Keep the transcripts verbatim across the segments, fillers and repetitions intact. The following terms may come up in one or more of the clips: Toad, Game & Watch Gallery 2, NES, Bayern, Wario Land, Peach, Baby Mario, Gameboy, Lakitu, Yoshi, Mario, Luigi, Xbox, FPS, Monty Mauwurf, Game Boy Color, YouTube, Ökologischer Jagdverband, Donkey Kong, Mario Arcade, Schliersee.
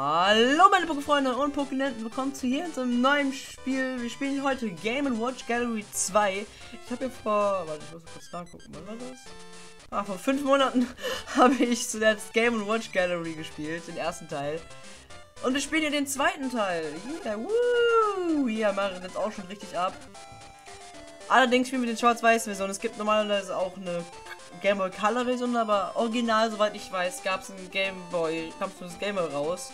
Hallo meine Pokéfreunde und Pokénetten, willkommen zu hier unserem neuen Spiel. Wir spielen heute Game and Watch Gallery zwei. Ich habe hier vor, warte, ich muss kurz nachgucken, was war das? Ah, vor fünf Monaten habe ich zuletzt Game and Watch Gallery gespielt, den ersten Teil. Und wir spielen hier den zweiten Teil. Yeah, woo! Hier, Mario jetzt auch schon richtig ab. Allerdings spielen wir den Schwarz-Weiß-Version. Es gibt normalerweise auch eine Game Boy Color Version, aber original, soweit ich weiß, gab es ein Game Boy, kam es das Game Boy raus.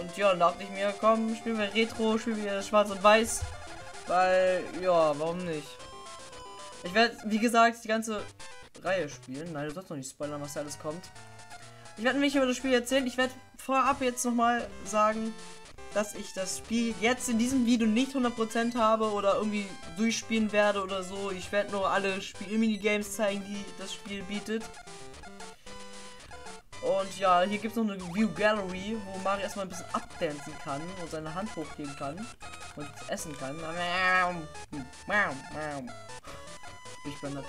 Und ja, dann dachte ich mir, komm, spielen wir Retro, spielen wir Schwarz und Weiß, weil, ja, warum nicht? Ich werde, wie gesagt, die ganze Reihe spielen. Nein, du sollst noch nicht spoilern, was da alles kommt. Ich werde nämlich über das Spiel erzählen. Ich werde vorab jetzt nochmal sagen, dass ich das Spiel jetzt in diesem Video nicht hundert Prozent habe oder irgendwie durchspielen werde oder so. Ich werde nur alle Spiel-Minigames zeigen, die das Spiel bietet. Und ja, hier gibt es noch eine View Gallery, wo Mario erstmal ein bisschen abdancen kann und seine Hand hochgeben kann und essen kann. Ich bin das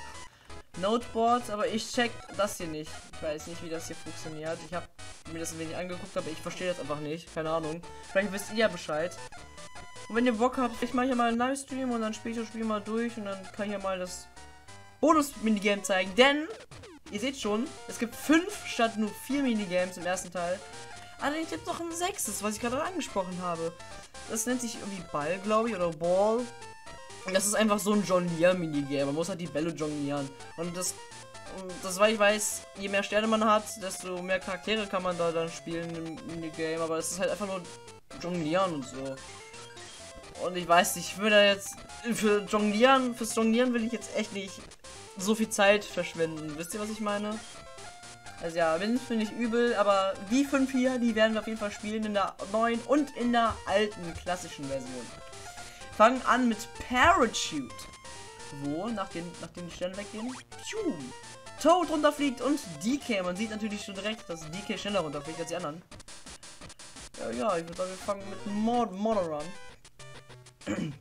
Noteboards, aber ich check das hier nicht. Ich weiß nicht, wie das hier funktioniert. Ich habe mir das ein wenig angeguckt, aber ich verstehe das einfach nicht. Keine Ahnung. Vielleicht wisst ihr ja Bescheid. Und wenn ihr Bock habt, ich mache hier mal einen Livestream und dann spiele ich das Spiel mal durch und dann kann ich ja mal das Bonus-Minigame zeigen. Denn, ihr seht schon, es gibt fünf statt nur vier Minigames im ersten Teil. Allerdings gibt es noch ein sechstes, was ich gerade angesprochen habe. Das nennt sich irgendwie Ball, glaube ich, oder Ball. Das ist einfach so ein Jonglier-Minigame. Man muss halt die Bälle jonglieren. Und das, das weil ich weiß, je mehr Sterne man hat, desto mehr Charaktere kann man da dann spielen im Minigame. Aber es ist halt einfach nur Jonglieren und so. Und ich weiß nicht, ich würde jetzt für Jonglieren, fürs Jonglieren will ich jetzt echt nicht so viel Zeit verschwenden. Wisst ihr, was ich meine? Also ja, Wins finde ich übel, aber die fünf hier, die werden wir auf jeden Fall spielen in der neuen und in der alten klassischen Version. Fangen an mit Parachute. Wo? Nach den, nach den Sternen weggehen? Pschum. Toad runterfliegt und D K. Man sieht natürlich schon direkt, dass D K schneller runterfliegt als die anderen. Ja, ja, ich würde sagen, wir fangen mit Mod Modder an. Tut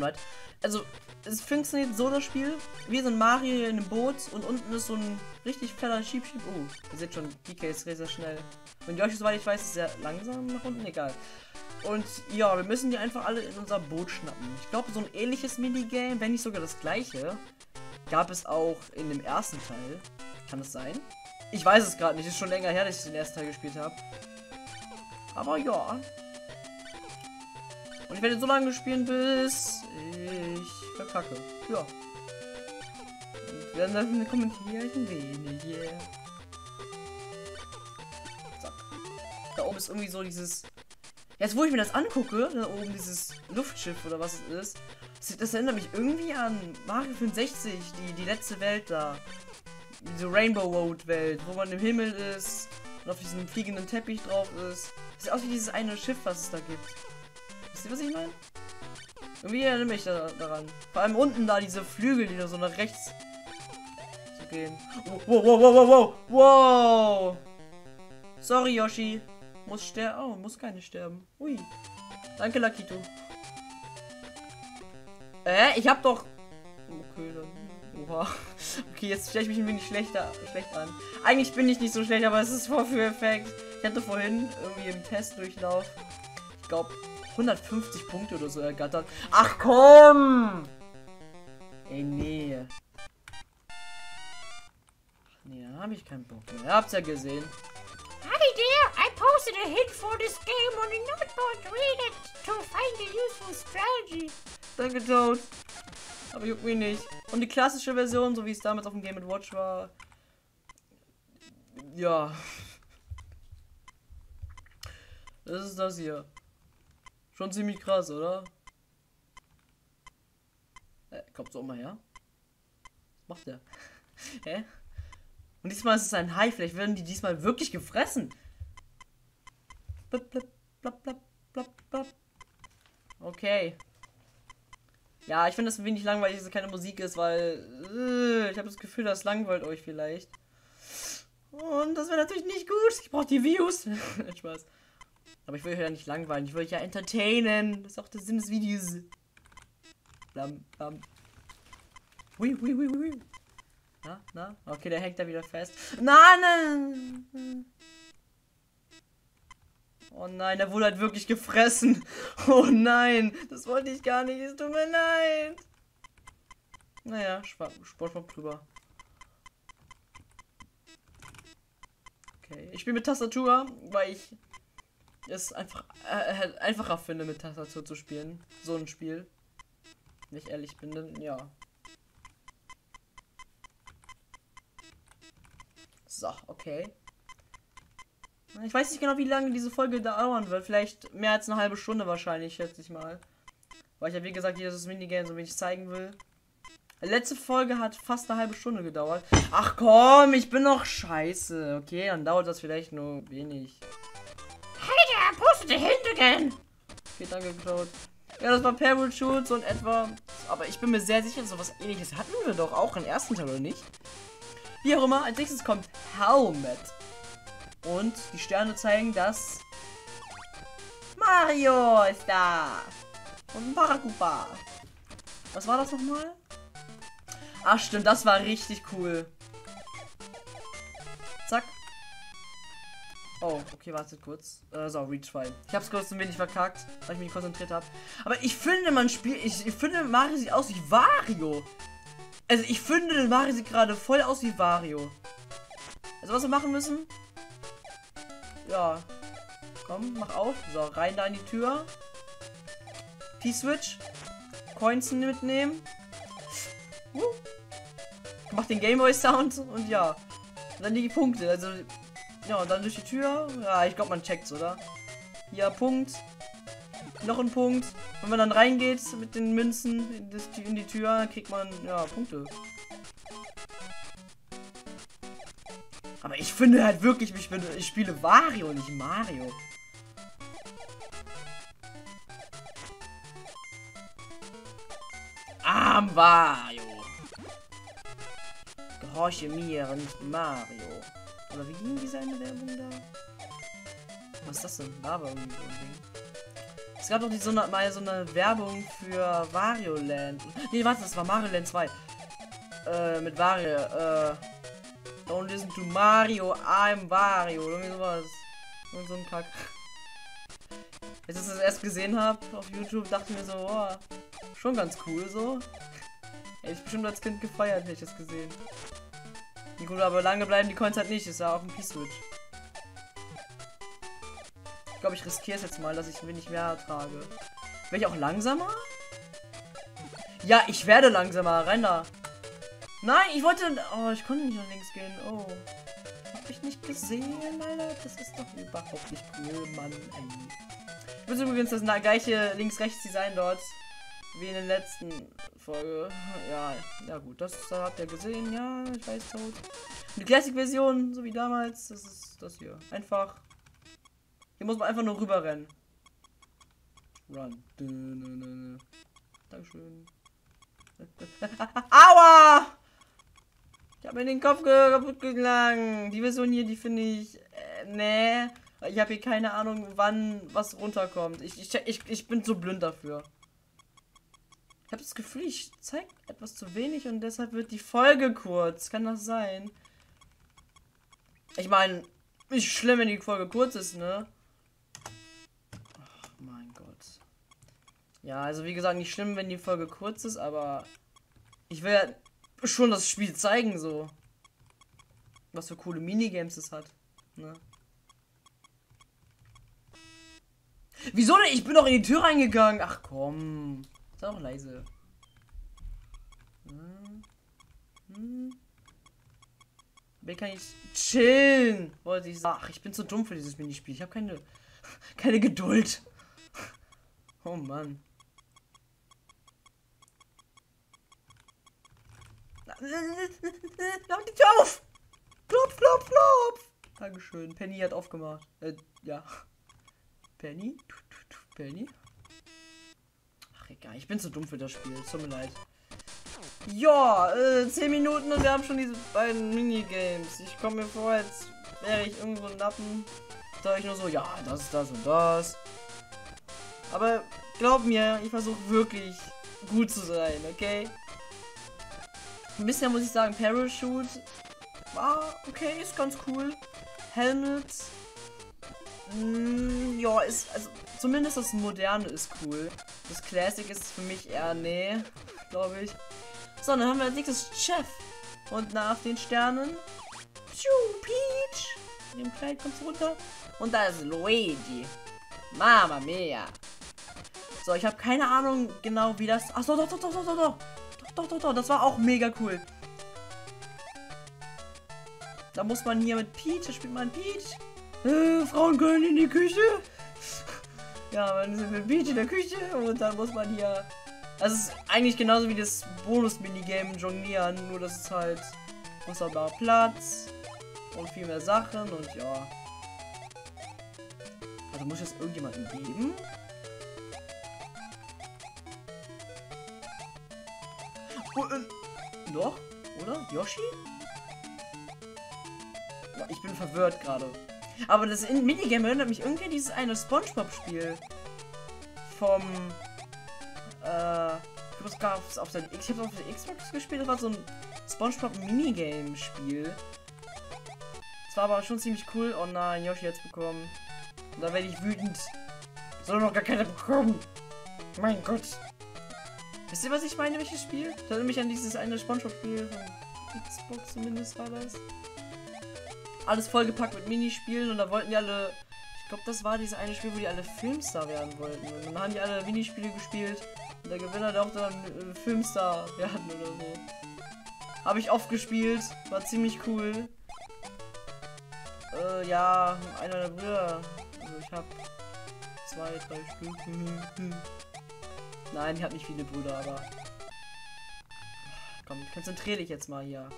leid. Also, es funktioniert so das Spiel. Wir sind Mario hier in einem Boot und unten ist so ein richtig fetter Schieb-Schieb. Oh, ihr seht schon, D K ist sehr, sehr schnell. Und Yoshi, soweit ich weiß, ist sehr langsam nach unten. Egal. Und ja, wir müssen die einfach alle in unser Boot schnappen. Ich glaube, so ein ähnliches Minigame, wenn nicht sogar das gleiche, gab es auch in dem ersten Teil. Kann es sein? Ich weiß es gerade nicht. Ist schon länger her, dass ich den ersten Teil gespielt habe. Aber ja. Und ich werde so lange spielen, bis ich verkacke. Ja. Und dann, dann kommentiere ich ein wenig. Yeah. Zack. Da oben ist irgendwie so dieses... Jetzt, wo ich mir das angucke, da oben dieses Luftschiff oder was es ist, das erinnert mich irgendwie an Mario fünfundsechzig, die, die letzte Welt da. Diese Rainbow Road Welt, wo man im Himmel ist und auf diesem fliegenden Teppich drauf ist. Das sieht aus wie dieses eine Schiff, was es da gibt. Wisst ihr, was ich meine? Irgendwie erinnere mich da, daran. Vor allem unten da diese Flügel, die da so nach rechts so gehen. Oh, wow, wow, wow, wow, wow! Sorry, Yoshi. Muss sterben. Oh, muss keine sterben. Ui. Danke, Lakitu. Äh, ich hab doch... Okay, dann... Oha. Okay, jetzt stelle ich mich ein wenig schlechter, schlecht an. Eigentlich bin ich nicht so schlecht, aber es ist Vorführeffekt. Ich hatte vorhin irgendwie im Testdurchlauf, ich glaube, hundertfünfzig Punkte oder so ergattert. Ach, komm! Ey, nee. Ach, nee, da habe ich keinen Bock mehr. Ihr habt's ja gesehen. Posted a hint for this game on a noteboard. Read it to find a useful strategy. Danke, Toad. Aber juckt mich nicht. Und die klassische Version, so wie es damals auf dem Game and Watch war. Ja. Das ist das hier. Schon ziemlich krass, oder? Äh, kommt so mal her. Was macht der? Hä? Und diesmal ist es ein Hai. Vielleicht werden die diesmal wirklich gefressen. Blub, blub, blub, blub, blub, blub. Okay. Ja, ich finde das ein wenig langweilig, dass es keine Musik ist, weil äh, ich habe das Gefühl, das langweilt euch vielleicht. Und das wäre natürlich nicht gut. Ich brauche die Views. Spaß. Aber ich will euch ja nicht langweilen. Ich will euch ja entertainen. Das ist auch der Sinn des Videos. Blam, blam. Hui, hui, hui, hui. Na, na? Okay, der hängt da wieder fest. Nein, nein. Oh nein, er wurde halt wirklich gefressen. Oh nein, das wollte ich gar nicht. Es tut mir leid. Naja, Sportbock drüber. Okay, ich spiele mit Tastatur, weil ich es einfach äh, einfacher finde, mit Tastatur zu spielen. So ein Spiel. Wenn ich ehrlich bin, dann ja. So, okay. Ich weiß nicht genau, wie lange diese Folge dauern wird. Vielleicht mehr als eine halbe Stunde wahrscheinlich, schätze ich mal. Weil ich ja, wie gesagt, dieses Minigame so wenig zeigen will. Die letzte Folge hat fast eine halbe Stunde gedauert. Ach komm, ich bin noch scheiße. Okay, dann dauert das vielleicht nur wenig. Hey, der postet Hintergrund. Okay, danke, Toad. Ja, das war Parrot Shoots und etwa... Aber ich bin mir sehr sicher, sowas Ähnliches hatten wir doch auch im ersten Teil, oder nicht? Wie auch immer, als nächstes kommt Helmet. Und die Sterne zeigen, dass Mario ist da. Und Barakuba. Was war das nochmal? Ach stimmt, das war richtig cool. Zack. Oh, okay, wartet kurz. Äh, so, retry. Ich hab's kurz ein wenig verkackt, weil ich mich konzentriert habe. Aber ich finde, man spielt... Ich, ich finde, Mario sieht aus wie Wario. Also, ich finde, Mario sieht gerade voll aus wie Wario. Also, was wir machen müssen... Ja. Komm, mach auf. So, rein da in die Tür. T-Switch. Coins mitnehmen. Uh. Mach den Gameboy-Sound und ja. Und dann die Punkte. Also, ja, und dann durch die Tür. Ja, ich glaube, man checkt's, oder? Hier, Punkt. Noch ein Punkt. Wenn man dann reingeht mit den Münzen in die Tür, kriegt man, ja, Punkte. Aber ich finde halt wirklich, ich, bin, ich spiele Wario, nicht Mario. Ah, Mario. Gehorche mir, nicht Mario. Oder wie ging diese eine Werbung da? Was ist das denn? Lava irgendwie. Es gab doch die, so eine, mal so eine Werbung für Wario Land. Nee, warte, das war Mario Land zwei. Äh, mit Wario, äh... Don't listen to Mario, I'm Wario, oder irgendwie sowas. Und so ein Kack. Als ich das erst gesehen habe auf YouTube, dachte ich mir so, boah, schon ganz cool so. Hätte ich bestimmt als Kind gefeiert, hätte ich das gesehen. Die gut, aber lange bleiben die Coins halt nicht, ist ja auch ein P-Switch. Ich glaube, ich riskiere es jetzt mal, dass ich ein wenig mehr ertrage. Werde ich auch langsamer? Ja, ich werde langsamer, rein da. Nein, ich wollte... Oh, ich konnte nicht nach links gehen. Oh. Hab ich nicht gesehen, Alter. Das ist doch überhaupt nicht cool, Mann. Ich wünsche übrigens das gleiche Links-Rechts-Design dort wie in der letzten Folge. Ja, ja gut. Das, das habt ihr gesehen. Ja, ich weiß, Toad. Die Classic-Version, so wie damals, das ist das hier. Einfach... Hier muss man einfach nur rüber rennen. Run. Dankeschön. Aua! Ich habe mir den Kopf kaputt geschlagen. Die Version hier, die finde ich... Äh, nee. Ich habe hier keine Ahnung, wann was runterkommt. Ich, ich, ich, ich bin zu blind dafür. Ich habe das Gefühl, ich zeige etwas zu wenig und deshalb wird die Folge kurz. Kann das sein? Ich meine, nicht schlimm, wenn die Folge kurz ist, ne? Ach, mein Gott. Ja, also wie gesagt, nicht schlimm, wenn die Folge kurz ist, aber... Ich will ja schon das Spiel zeigen, so. Was für coole Minigames es hat. Ne? Wieso denn? Ich bin doch in die Tür reingegangen. Ach komm. Ist auch leise. Hm. Hm. Wie kann ich chillen? Wollte ich sagen. Ach, ich bin zu dumm für dieses Minispiel. Ich habe keine, keine Geduld. Oh Mann. Lauf die Tür auf! Klopf, klopf, klopf! Dankeschön. Penny hat aufgemacht. Äh, ja. Penny? Penny? Ach, egal. Ich bin zu dumm für das Spiel. Tut mir leid. Ja, äh, zehn Minuten und wir haben schon diese beiden Minigames. Ich komme mir vor, als wäre ich irgendwo ein Lappen. Da ich nur so, ja, das ist das und das. Aber glaub mir, ich versuche wirklich gut zu sein, okay? Bisher muss ich sagen, Parachute war okay, ist ganz cool. Helmet Mm, ja, ist, also zumindest das Moderne ist cool. Das Classic ist für mich eher nee, glaube ich. So, dann haben wir als nächstes Chef. Und nach den Sternen. Tschu, Peach. In dem Kleid kommt runter. Und da ist Luigi. Mama mia. So, ich habe keine Ahnung genau wie das... Achso, doch, doch, doch, doch, doch, doch. Doch, doch, doch, doch. Das war auch mega cool. Da muss man hier mit Peach, da spielt man Peach. Äh, Frauen können in die Küche. Ja, man ist mit Peach in der Küche und dann muss man hier... Das ist eigentlich genauso wie das Bonus-Minigame Jonglieren, nur dass es halt wunderbar Platz und viel mehr Sachen und ja. Also muss ich das irgendjemandem geben? Oh, äh, noch? Oder? Yoshi? Ja, ich bin verwirrt gerade. Aber das Minigame erinnert mich irgendwie an dieses eine Spongebob-Spiel. Vom... Äh, ich glaube, es auf der Xbox gespielt, das war so ein Spongebob-Minigame-Spiel. Das war aber schon ziemlich cool. Oh nein, Yoshi jetzt bekommen. Und da werde ich wütend. Soll noch gar keine bekommen. Mein Gott. Wisst ihr, was ich meine, welches Spiel? Das erinnert mich an dieses eine Spongebob-Spiel von Xbox, zumindest war das. Alles vollgepackt mit Minispielen und da wollten die alle... Ich glaube, das war dieses eine Spiel, wo die alle Filmstar werden wollten. Und dann haben die alle Minispiele gespielt. Der Gewinner darf dann äh, Filmstar werden oder so. Habe ich oft gespielt, war ziemlich cool. Äh, ja, einer der Brüder. Also ich habe zwei, drei Spiele. Nein, ich habe nicht viele Brüder, aber... Komm, konzentriere dich jetzt mal hier.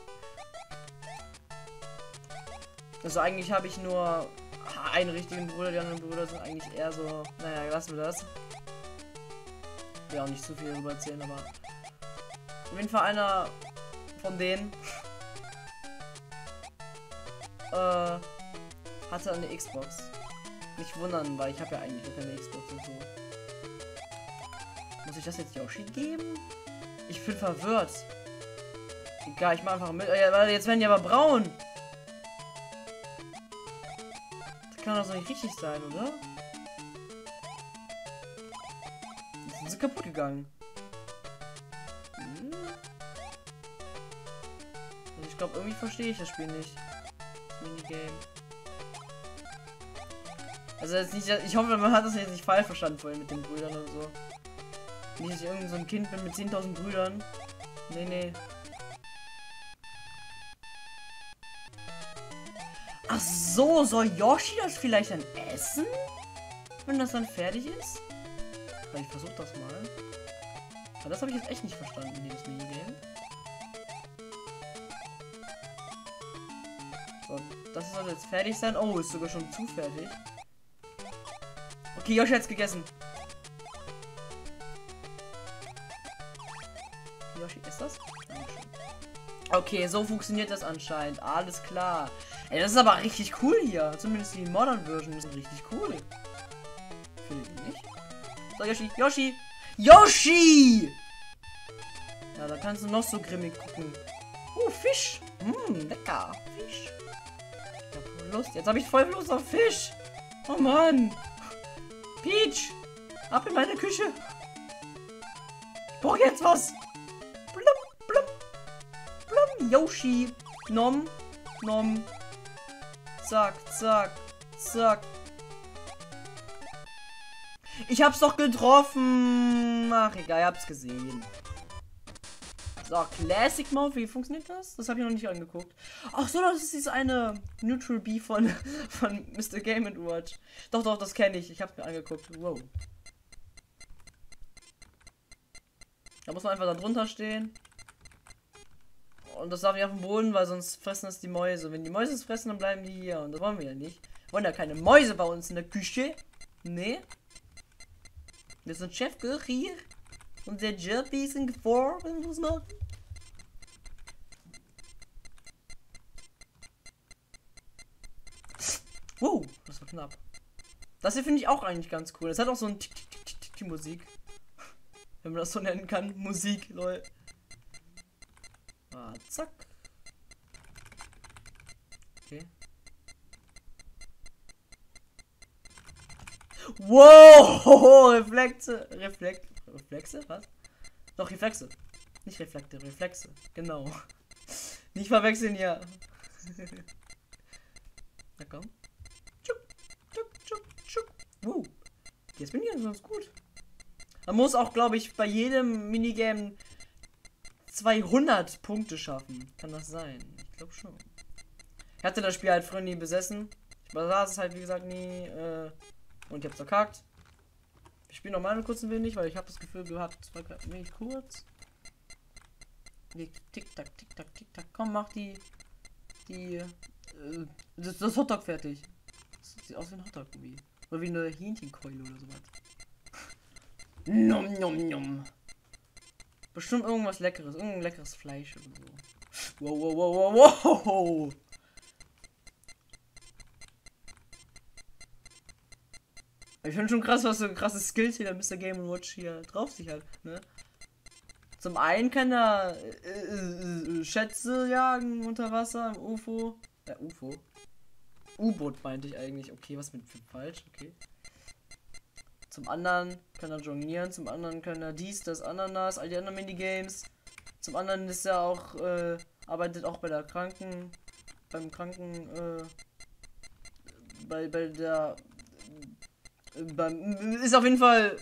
Also eigentlich habe ich nur einen richtigen Bruder, die anderen Brüder sind eigentlich eher so... Naja, lassen wir das. Ich will auch nicht zu viel darüber erzählen, aber auf jeden Fall einer von denen äh, hatte eine Xbox. Nicht wundern, weil ich habe ja eigentlich keine Xbox und so. Muss ich das jetzt Yoshi geben? Ich bin verwirrt. Egal, ich mache einfach mit. Jetzt werden die aber braun. Das kann doch so nicht richtig sein, oder? Kaputt gegangen. Hm. Also ich glaube, irgendwie verstehe ich das Spiel nicht. Das Minigame. Also jetzt nicht, ich hoffe, man hat das jetzt nicht falsch verstanden vorhin mit den Brüdern und so. Nicht, dass ich irgend so ein Kind bin mit zehntausend Brüdern. Nee, nee. Ach so, soll Yoshi das vielleicht dann essen? Wenn das dann fertig ist? Ich versuche das mal. Aber das habe ich jetzt echt nicht verstanden, dieses Minigame. So, das soll jetzt fertig sein. Oh, ist sogar schon zu fertig. Okay, Yoshi hat's gegessen. Yoshi, ist das? Okay, so funktioniert das anscheinend. Alles klar. Ey, das ist aber richtig cool hier. Zumindest die Modern Version sind richtig cool. Finde ich nicht. So, Yoshi, Yoshi, Yoshi! Ja, da kannst du noch so grimmig gucken. Oh, Fisch! Mmm, lecker! Fisch! Ich hab Lust. Jetzt habe ich voll Lust auf Fisch! Oh Mann! Peach! Ab in meine Küche! Ich brauche jetzt was! Blum, blum! Blum, Yoshi! Nom, nom! Zack, zack, zack! Ich hab's doch getroffen. Ach, egal, ich hab's gesehen. So, Classic Mode, wie funktioniert das? Das habe ich noch nicht angeguckt. Ach so, das ist dieses eine Neutral B von, von Mister Game and Watch. Doch, doch, das kenne ich. Ich hab's mir angeguckt. Wow. Da muss man einfach da drunter stehen. Und das darf ich auf dem Boden, weil sonst fressen das die Mäuse. Wenn die Mäuse es fressen, dann bleiben die hier. Und das wollen wir ja nicht. Wir wollen ja keine Mäuse bei uns in der Küche. Nee. Wir sind Chefkoch hier und der Jerby ist in Gefahr, wenn wir es machen. Wow, das war knapp. Das hier finde ich auch eigentlich ganz cool. Das hat auch so ein Tick, Tick, Tick, Tick, Tick, Musik. Wenn man das so nennen kann. Musik, lol. Ah, zack. Okay. Wow! Reflexe! Reflex, Reflexe? Was? Doch, Reflexe. Nicht Reflekte, Reflexe. Genau. Nicht verwechseln hier. Na komm. Tschuk, tschuk, tschuk, tschuk. Wow. Jetzt bin ich ja sonst gut. Man muss auch, glaube ich, bei jedem Minigame zweihundert Punkte schaffen. Kann das sein? Ich glaube schon. Ich hatte das Spiel halt früher nie besessen. Ich besaß es halt, wie gesagt, nie. Äh, und ich hab's verkackt. Ich spiele nochmal einen kurzen wenig, weil ich habe das Gefühl gehabt, es war gerade nicht kurz. Tick, tack, tick, tack, tick, tack. Komm, mach die. Die. Äh, das, das Hotdog fertig. Das sieht aus wie ein Hotdog irgendwie. Oder wie eine Hähnchenkeule oder sowas. Nom, nom, nom. Bestimmt irgendwas Leckeres. Irgendein leckeres Fleisch oder so. Wow, wow, wow, wow, wow. Ich finde schon krass, was für ein krasses Skills hier der Mister Game and Watch hier drauf sich hat, ne? Zum einen kann er äh, äh, Schätze jagen unter Wasser im U F O. Äh, U F O. U-Boot meinte ich eigentlich. Okay, was mit falsch, okay. Zum anderen kann er jonglieren, zum anderen kann er dies, das, Ananas, all die anderen Minigames. Zum anderen ist er auch, äh, arbeitet auch bei der Kranken, beim Kranken, äh, bei, bei der, Beim, ist auf jeden Fall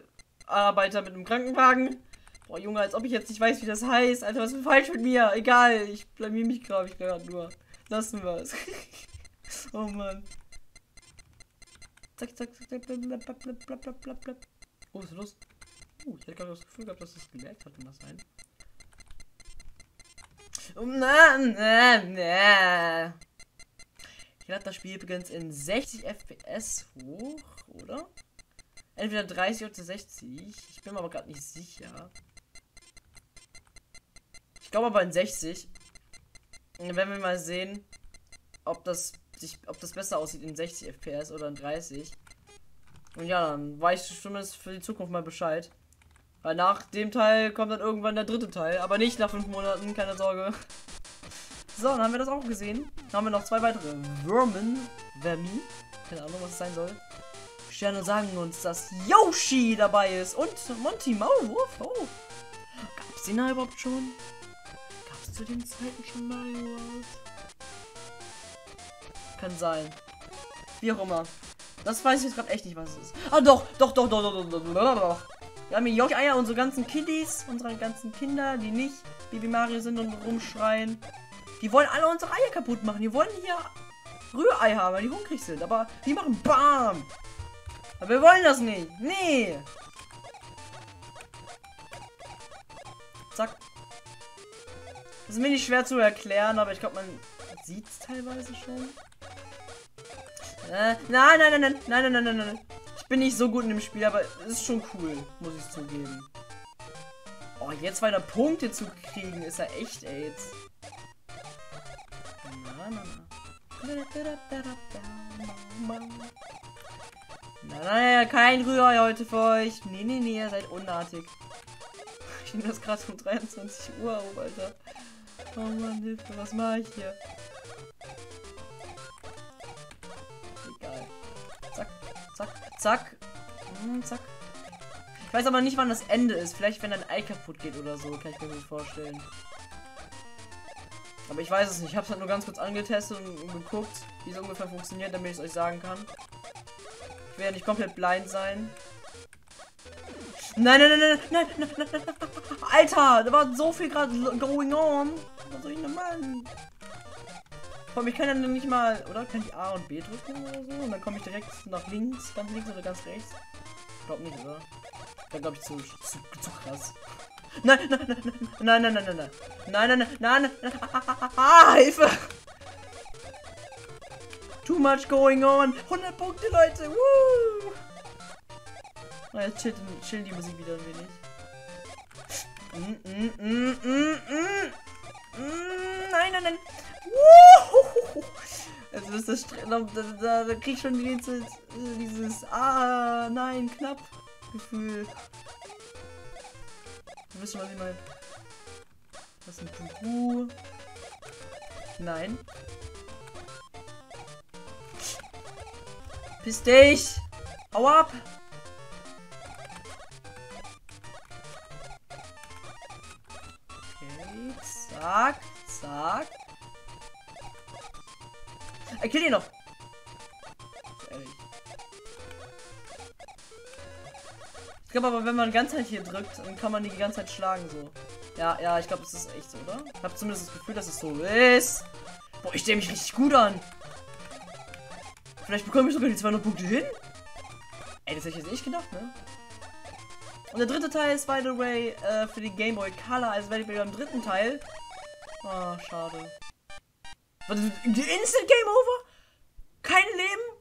Arbeiter mit einem Krankenwagen. Boah, Junge, als ob ich jetzt nicht weiß, wie das heißt. Alter, was ist falsch mit mir? Egal, ich blamier mich gerade, ich gerade nur. Lassen wir es. Oh Mann. Zack, zack, zack, zack, blablabla. Oh, was ist los? Oh, ich hätte gerade das Gefühl gehabt, dass es gemerkt hat, kann das sein? Oh, na, na, na. Hier hat das Spiel übrigens in sechzig F P S hoch, oder? Entweder dreißig oder sechzig. Ich bin mir aber gerade nicht sicher. Ich glaube aber in sechzig. Dann werden wir mal sehen, ob das sich, ob das besser aussieht in sechzig F P S oder in dreißig. Und ja, dann weißt du schon für die Zukunft mal Bescheid. Weil nach dem Teil kommt dann irgendwann der dritte Teil. Aber nicht nach fünf Monaten, keine Sorge. So, dann haben wir das auch gesehen. Dann haben wir noch zwei weitere Vermin. Vermin. Keine Ahnung, was es sein soll. Sterne sagen uns, dass Yoshi dabei ist und Monty Mauwurf. Oh. Gab's den da überhaupt schon? Gab's zu den Zeiten schon Mario? Kann sein. Wie auch immer. Das weiß ich jetzt gerade echt nicht, was es ist. Ah doch, doch, doch, doch, doch, doch, doch, doch. Wir haben hier Yoshi-Eier, unsere ganzen Kiddies, unsere ganzen Kinder, die nicht Baby Mario sind und rumschreien. Die wollen alle unsere Eier kaputt machen. Die wollen hier Rührei haben, weil die hungrig sind. Aber die machen BAM! Aber wir wollen das nicht. Nee! Zack. Das ist mir nicht schwer zu erklären, aber ich glaube, man sieht es teilweise schon. Äh, nein, nein, nein, nein, nein, nein, nein, nein. Ich bin nicht so gut in dem Spiel, aber es ist schon cool, muss ich zugeben. Oh, jetzt weiter Punkte zu kriegen, ist ja echt, ey, jetzt. Naja, kein Rührei heute für euch. Nee, nee, nee, ihr seid unartig. Ich nehme das gerade um dreiundzwanzig Uhr auf, Alter. Oh Mann, Hilfe, was mache ich hier? Egal. Zack, zack, zack. Hm, zack. Ich weiß aber nicht, wann das Ende ist. Vielleicht, wenn ein Ei kaputt geht oder so, kann ich mir das vorstellen. Aber ich weiß es nicht. Ich habe es halt nur ganz kurz angetestet und geguckt, wie es ungefähr funktioniert, damit ich es euch sagen kann. Ich werde nicht komplett blind sein. Nein, nein, nein, nein, nein, nein, nein, nein. Alter, da war so viel gerade going on. Was soll ich denn machen? Komm, ich kann ja nicht mal, oder? Kann ich A und B drücken oder so? Und dann komme ich direkt nach links, ganz links oder ganz rechts? Ich glaube nicht, oder? Dann glaube ich zu, zu, zu krass. Nein, nein, nein, nein, nein, nein, nein, nein, nein, nein, nein, ah, Hilfe! Too much going on! hundert Punkte, Leute! Woo! Na, jetzt chillt, chillt die Musik wieder ein wenig. Mm, mm, mm, mm, mm, mm, nein, nein, nein! Woo! Also ist das... Da, da, da krieg ich schon dieses... dieses... Ah, nein, knapp... Gefühl. Du wisst schon, was ich meine. Das ist ein Pupu. Nein. Piss dich! Hau ab! I kill ihn noch. Ich glaube aber, wenn man die ganze Zeit hier drückt, dann kann man die ganze Zeit schlagen so. Ja, ja, ich glaube, das ist echt so, oder? Ich habe zumindest das Gefühl, dass es so ist. Boah, ich stehe mich richtig gut an. Vielleicht bekomme ich sogar die zweihundert Punkte hin. Ey, das hätte ich jetzt nicht gedacht, ne? Und der dritte Teil ist, by the way, äh, für die Game Boy Color. Also werde ich wieder im dritten Teil. Ah, oh, schade. Warte, Instant Game Over? Kein Leben?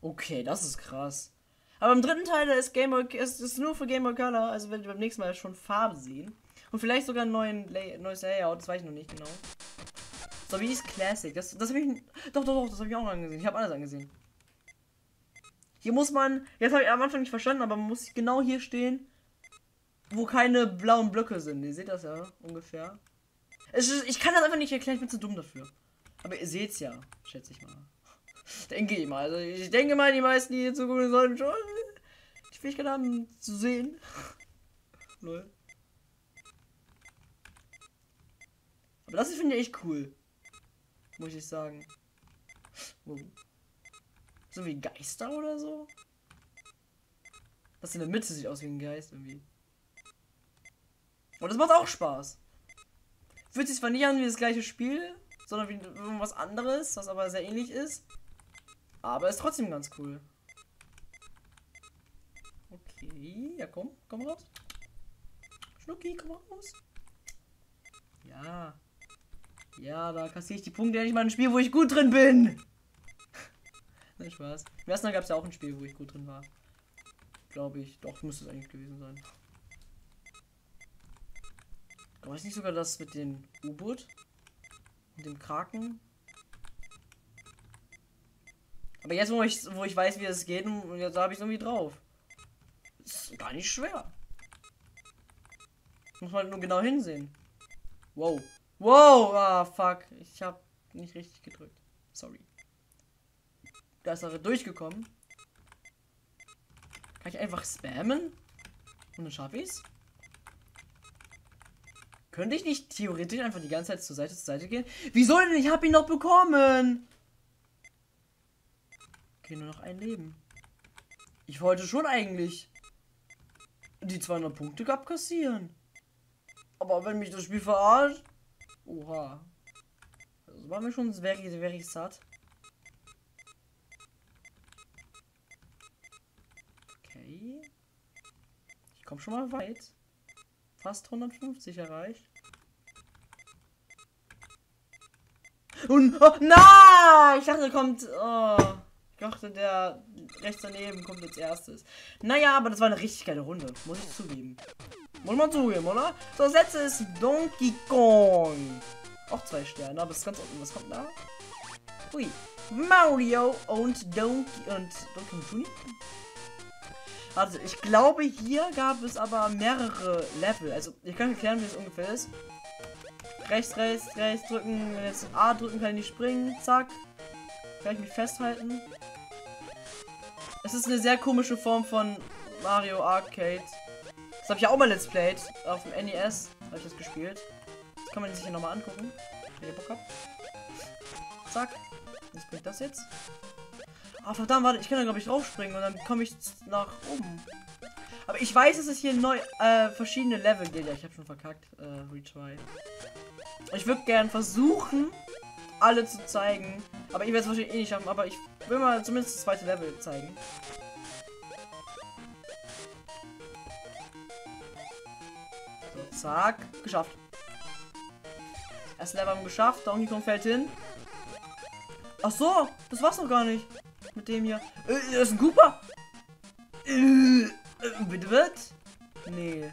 Okay, das ist krass. Aber im dritten Teil, da ist Game Boy, ist, ist nur für Game Boy Color. Also werde ich beim nächsten Mal schon Farben sehen. Und vielleicht sogar ein neuen Lay neues Layout. Das weiß ich noch nicht genau. So wie ist Classic. Das, das habe ich. Doch, doch, doch, das habe ich auch noch angesehen. Ich habe alles angesehen. Hier muss man. Jetzt habe ich am Anfang nicht verstanden, aber man muss genau hier stehen, wo keine blauen Blöcke sind. Ihr seht das ja ungefähr. Es ist, ich kann das einfach nicht erklären, ich bin zu dumm dafür. Aber ihr seht's ja, schätze ich mal. Denke ich mal. Also ich denke mal, die meisten, die hier zugucken sollten, schon die Fähigkeit haben zu sehen. Lol. Aber das finde ich echt cool. Muss ich sagen. Oh. So wie Geister oder so? Das in der Mitte sieht aus wie ein Geist irgendwie. Und das macht auch Spaß. Fühlt sich zwar nicht an wie das gleiche Spiel, sondern wie irgendwas anderes, was aber sehr ähnlich ist. Aber ist trotzdem ganz cool. Okay, ja komm, komm raus. Schnucki, komm raus. Ja. Ja, da kassiere ich die Punkte endlich mal ein Spiel, wo ich gut drin bin. Nein, Spaß. Im ersten Mal gab es ja auch ein Spiel, wo ich gut drin war. Glaube ich. Doch, müsste es eigentlich gewesen sein. Ich weiß nicht sogar das mit dem U-Boot. Mit dem Kraken. Aber jetzt, wo ich, wo ich weiß, wie es geht, und jetzt habe ich es irgendwie drauf. Ist gar nicht schwer. Muss man nur genau hinsehen. Wow. Wow! Ah, fuck. Ich habe nicht richtig gedrückt. Sorry. Da ist er durchgekommen. Kann ich einfach spammen? Und dann schaffe ich's? Könnte ich nicht theoretisch einfach die ganze Zeit zur Seite, zur Seite gehen? Wieso denn? Ich habe ihn noch bekommen! Okay, nur noch ein Leben. Ich wollte schon eigentlich die zweihundert Punkte abkassieren. Aber wenn mich das Spiel verarscht... Oha. Das war mir schon very, very sad. Ich komme schon mal weit. Fast hundertfünfzig erreicht. Und oh, na! Ich dachte, kommt. Oh, ich dachte, der rechts daneben kommt als erstes. Naja, aber das war eine richtig geile Runde. Muss ich zugeben. Muss man zugeben, oder? So, das letzte ist Donkey Kong. Auch zwei Sterne, aber es ist ganz unten. Was kommt da? Ui. Mario und Donkey und Donkey Kong. Also ich glaube, hier gab es aber mehrere Level. Also ich kann erklären, wie es ungefähr ist. Rechts, rechts, rechts drücken. Wenn jetzt A drücken, kann ich nicht springen. Zack. Kann ich mich festhalten. Es ist eine sehr komische Form von Mario Arcade. Das habe ich ja auch mal Let's Played. Auf dem N E S habe ich das gespielt. Das kann man sich hier nochmal angucken. Wenn ihr Bock habt. Zack. Was bringt das jetzt? Ah, verdammt, warte, ich kann da glaube ich drauf springen und dann komme ich nach oben. Aber ich weiß, dass es hier neu äh, verschiedene Level geht. Ja, ich habe schon verkackt. Äh, retry. Ich würde gern versuchen, alle zu zeigen. Aber ich werde es wahrscheinlich eh nicht schaffen. Aber ich will mal zumindest das zweite Level zeigen. So, zack. Geschafft. Erste Level haben wir geschafft. Donkey Kong fällt hin. Ach so, das war's noch gar nicht. Mit dem hier. Äh, das ist ein Koopa! Äh, äh, bitte wird? Nee.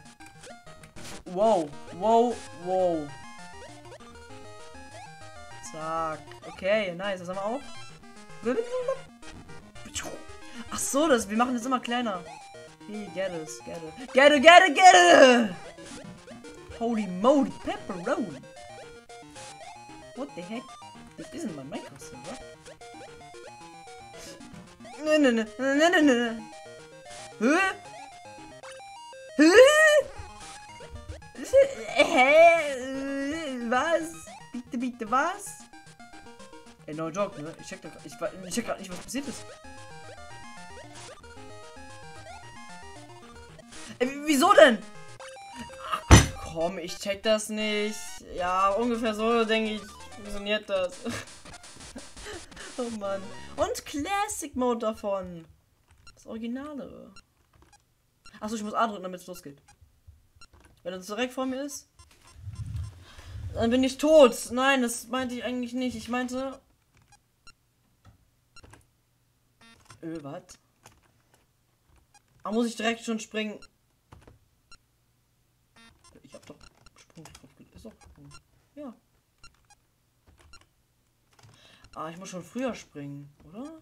Wow, wow, wow. Zack. Okay, nice. Das haben wir auch. Ach so, das, wir machen das immer kleiner. Okay, get it, get it. Get it, get it, get it! Holy moly, pepperoni. What the heck? Das ist in meinem Minecraft-Server. Ne, ne, ne, ne, ne, ne. Hä? Hä? Hä? Was? Bitte, bitte, was? Ey, no joke, ne? Ich check da grad, ich, ich check grad nicht, was passiert ist. Ey, wieso denn? Ach, komm, ich check das nicht. Ja, ungefähr so, denke ich, funktioniert das. Oh Mann. Und Classic Mode davon. Das Originale. Achso, ich muss A drücken, damit es losgeht. Wenn das direkt vor mir ist, dann bin ich tot. Nein, das meinte ich eigentlich nicht. Ich meinte... Öh, was? Ah, muss ich direkt schon springen? Ich hab doch gesprungen. Ist doch gesprungen. Ja. Ah, ich muss schon früher springen, oder?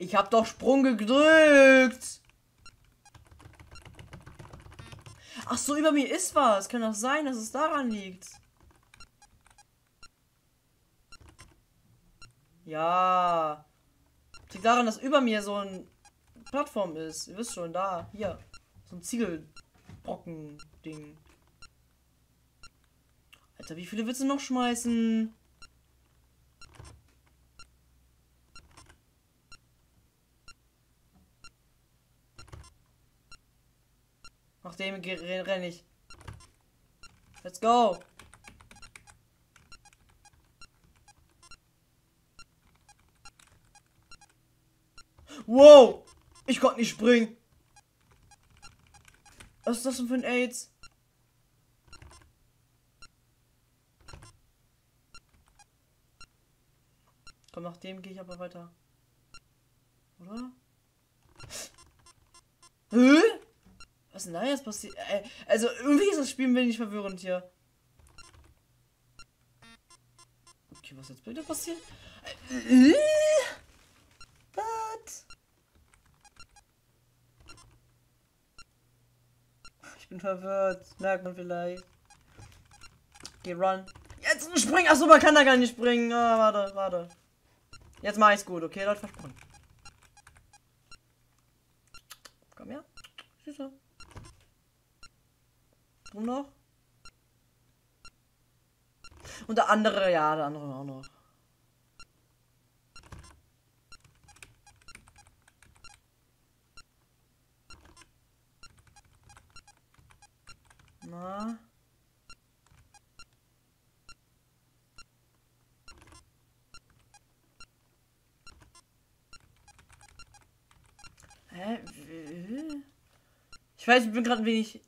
Ich hab doch Sprung gedrückt! Ach so, über mir ist was. Kann doch sein, dass es daran liegt. Ja. Das liegt daran, dass über mir so eine Plattform ist. Ihr wisst schon, da. Hier. So ein Ziegelbrocken-Ding. Alter, wie viele willst du noch schmeißen? Nach dem renne ich. Let's go. Wow. Ich konnte nicht springen. Was ist das denn für ein AIDS? Komm, nach dem gehe ich aber weiter. Oder? Hä? Was ist denn da jetzt passiert? Also irgendwie ist das Spiel ein wenig verwirrend hier. Okay, was jetzt bitte passiert? Äh, äh, was? Ich bin verwirrt. Merkt man vielleicht. Geh run. Jetzt springen! Achso, man kann da gar nicht springen. Ah, warte, warte. Jetzt mach ich's gut, okay? Leute, versprochen. Komm her. Süßer. Drum noch. Und der andere, ja, der andere auch noch. Na. Hä? Ich weiß, ich bin gerade ein wenig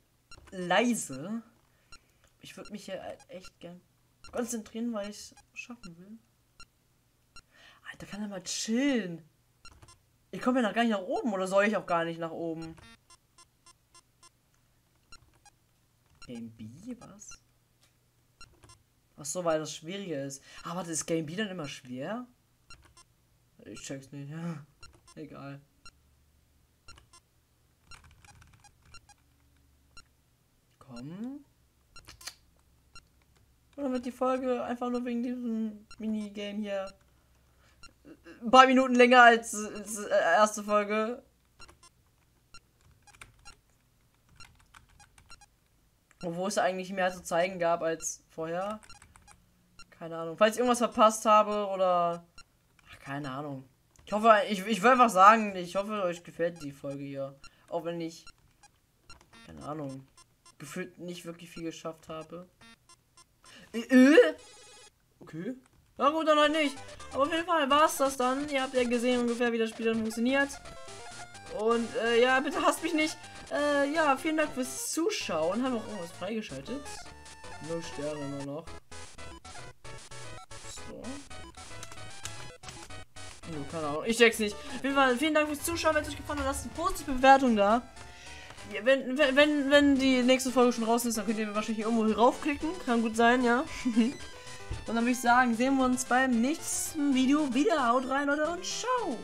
leise. Ich würde mich hier echt gern konzentrieren, weil ich schaffen will. Alter, kann er mal chillen. Ich komme ja noch gar nicht nach oben, oder soll ich auch gar nicht nach oben? Game B, was? Ach so, weil das schwieriger ist. Aber warte, ist Game B dann immer schwer? Ich check's nicht, ja. Egal. Oder wird die Folge einfach nur wegen diesem Minigame hier ein paar Minuten länger als, als erste Folge? Obwohl es eigentlich mehr zu zeigen gab als vorher. Keine Ahnung. Falls ich irgendwas verpasst habe oder... Ach, keine Ahnung. Ich hoffe, ich, ich will einfach sagen, ich hoffe, euch gefällt die Folge hier. Auch wenn ich... Keine Ahnung. Gefühlt nicht wirklich viel geschafft habe. Äh, okay. Na gut, dann halt nicht. Aber auf jeden Fall war es das dann. Ihr habt ja gesehen ungefähr, wie das Spiel dann funktioniert. Und äh, ja, bitte hasst mich nicht. Äh, ja, vielen Dank fürs Zuschauen. Haben wir auch irgendwas freigeschaltet? Null Sterne nur noch. So. No, keine Ahnung. Ich check's nicht. Auf jeden Fall, vielen Dank fürs Zuschauen. Wenn es euch gefallen hat, lasst eine positive Bewertung da. Wenn, wenn, wenn die nächste Folge schon draußen ist, dann könnt ihr wahrscheinlich irgendwo hier raufklicken. Kann gut sein, ja. Und dann würde ich sagen, sehen wir uns beim nächsten Video wieder. Haut rein, Leute, und ciao!